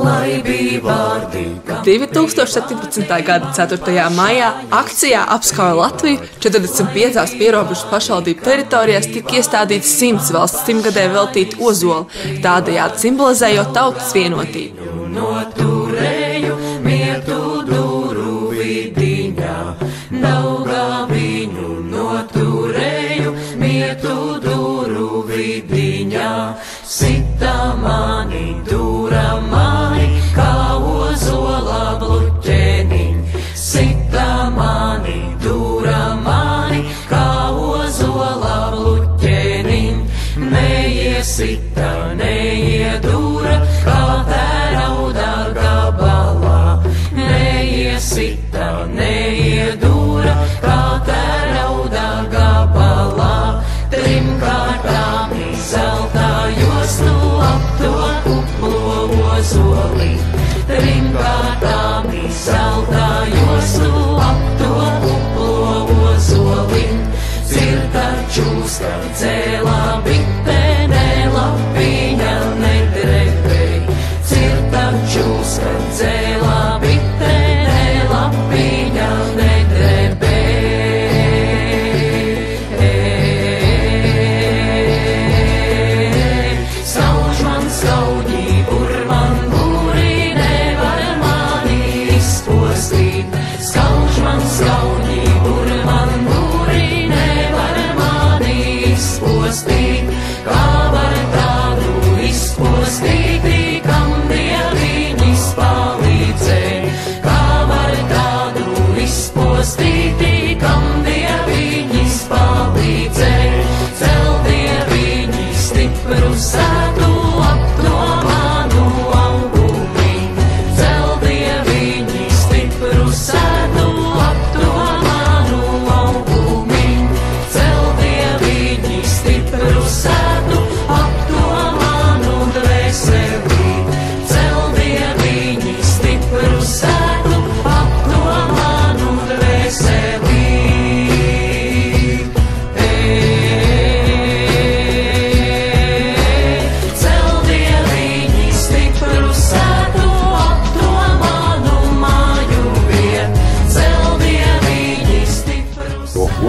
lai bija vārdīga. 2017. gada 4. maijā akcijā Apskauj Latviju 45 pierobežas pašvaldību teritorijās tika iestādīts 100 valsts simtgadē veltīti ozoli, tādējādi simbolizējot tautas vienotību. Noturēju mietu duru vidiņā, Daugā viņu noturēju mietu duru vidiņā. Sita mani, dura mani, kā ozola bluķeniņ. Sita mani, dura mani, kā ozola bluķeniņ. Neiesita, neiedura, kā Sita, neiedūra, kā tērauda gabalā, trim kārtām izeltājos tu ap to kuplo ozoli. Trim kārtām izeltājos tu ap to kuplo ozoli. Cirta čūska dzēlā bitē, nelapiņa nedrepēj. Cirta čūska dzēlā bitē, Skauž man skaudī, bur man būri, nevar mani izpostīt. Kā var tādu izpostīt, kam dieviņis palīdzēja? Kā var tādu izpostīt, kam dieviņis palīdzēja? Cel dieviņi stipru sētu ap to manu augumi. Cel dieviņi stipru sētu.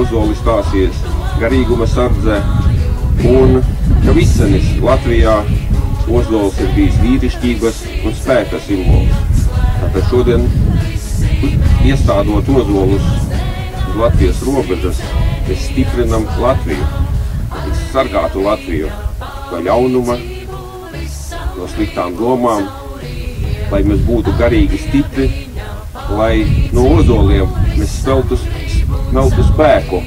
Ozoli stāsies garīguma sardze, un ka visenis Latvijā ozols ir bijis vīrišķības un spēka simbols. Tātad šodien, iestādot ozolus uz Latvijas robežas, mēs stiprinam Latviju, mēs sargātu Latviju no ļaunuma, no sliktām domām, lai mēs būtu garīgi stipri, lai no ozoliem mēs smeltu spēku.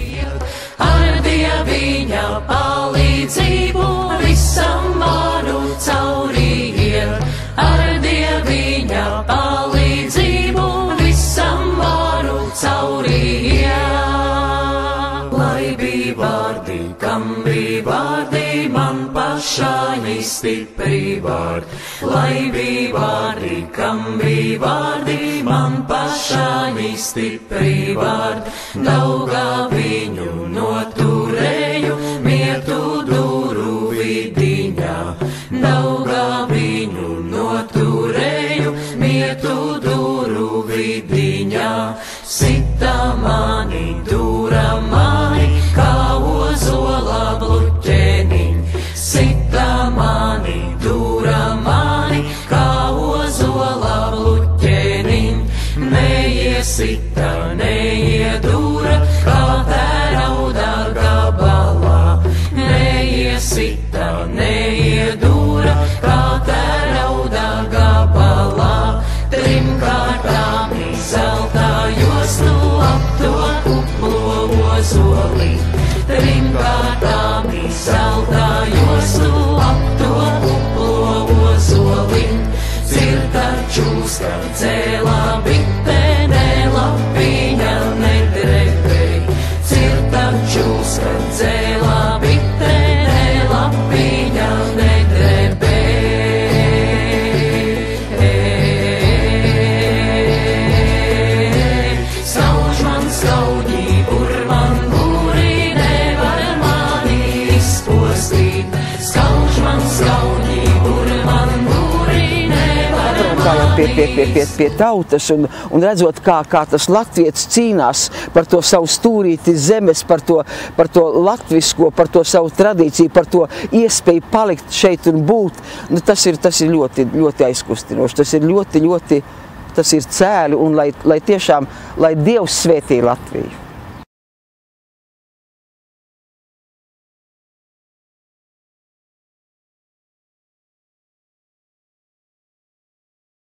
Ar Dieviņa palīdzību visam varu cauri iet. Ar Dieviņa palīdzību visam varu cauri iet. Lai bija vārdi, kam bija vārdi, man pašai stipri vārdi. Lai bija vārdi, kam bija vārdi, man pašai stipri vārdi. Daugā viņu noturēju mietu duru vidiņā. Daugā viņu noturēju mietu duru vidiņā. Sita mani, dura mani, kā ozola bluķeniņ. Sita mani, dura mani, kā ozola bluķeniņ. Neiesita, neiedūra, kā tērauda gabalā. Neiesita, neiedūra, kā tērauda gabalā. Trim kārtām izeltājos tu ap to kuplo ozoli. Trim kārtām izeltājos tu ap to kuplo ozoli. Cirta čūska dzēlā bitē, nelapiņa nedrepēj. Cirta čūska dzēlā bitē, nelapiņa nedrepēj. Skauž man skaudī, bur man būri, skauž man skaudī, bur man būri, nevar mani izpostīt. strādājam pie tautas un redzot, kā tas latvietis cīnās par to savu stūrīti zemes, par to latvisko, par to savu tradīciju, par to iespēju palikt šeit un būt, nu tas ir ļoti, ļoti aizkustinoši, tas ir ļoti, ļoti, tas ir cēli un lai tiešām, lai Dievs svētī Latviju.